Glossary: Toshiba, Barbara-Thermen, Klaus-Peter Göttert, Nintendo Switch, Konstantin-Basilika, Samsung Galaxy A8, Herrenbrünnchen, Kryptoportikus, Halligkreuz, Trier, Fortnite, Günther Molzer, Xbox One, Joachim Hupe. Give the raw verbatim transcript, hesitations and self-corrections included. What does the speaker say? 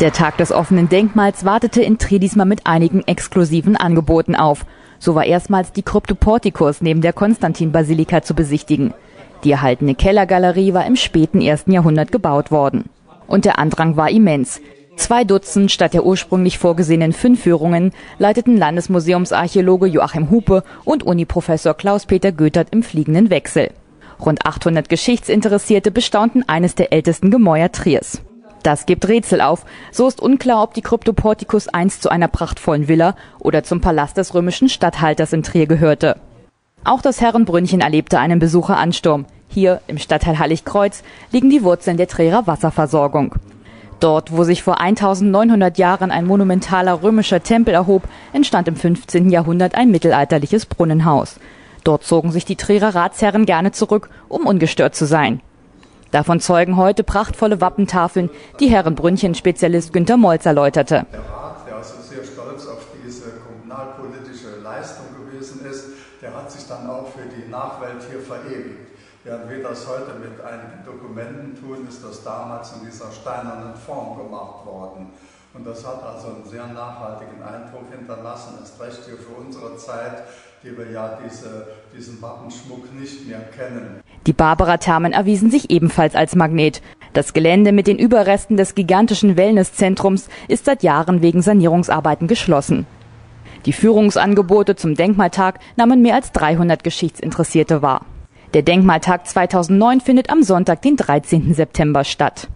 Der Tag des offenen Denkmals wartete in Trier diesmal mit einigen exklusiven Angeboten auf. So war erstmals die Kryptoportikus neben der Konstantin-Basilika zu besichtigen. Die erhaltene Kellergalerie war im späten ersten Jahrhundert gebaut worden. Und der Andrang war immens. Zwei Dutzend statt der ursprünglich vorgesehenen fünf Führungen leiteten Landesmuseumsarchäologe Joachim Hupe und Uniprofessor Klaus-Peter Göttert im fliegenden Wechsel. Rund achthundert Geschichtsinteressierte bestaunten eines der ältesten Gemäuer Triers. Das gibt Rätsel auf. So ist unklar, ob die Kryptoportikus einst zu einer prachtvollen Villa oder zum Palast des römischen Statthalters in Trier gehörte. Auch das Herrenbrünnchen erlebte einen Besucheransturm. Hier, im Stadtteil Halligkreuz, liegen die Wurzeln der Trierer Wasserversorgung. Dort, wo sich vor eintausendneunhundert Jahren ein monumentaler römischer Tempel erhob, entstand im fünfzehnten Jahrhundert ein mittelalterliches Brunnenhaus. Dort zogen sich die Trierer Ratsherren gerne zurück, um ungestört zu sein. Davon zeugen heute prachtvolle Wappentafeln, die Herrenbrünnchen-Spezialist Günther Molzer erläuterte. Der Rat, der also sehr stolz auf diese kommunalpolitische Leistung gewesen ist, der hat sich dann auch für die Nachwelt hier verewigt. Während wir das heute mit einigen Dokumenten tun, ist das damals in dieser steinernen Form gemacht worden. Und das hat also einen sehr nachhaltigen Eindruck hinterlassen, erst recht hier für unsere Zeit, die wir ja diese, diesen Wappenschmuck nicht mehr kennen. Die Barbara-Thermen erwiesen sich ebenfalls als Magnet. Das Gelände mit den Überresten des gigantischen Wellnesszentrums ist seit Jahren wegen Sanierungsarbeiten geschlossen. Die Führungsangebote zum Denkmaltag nahmen mehr als dreihundert Geschichtsinteressierte wahr. Der Denkmaltag zweitausendneun findet am Sonntag, den dreizehnten September statt.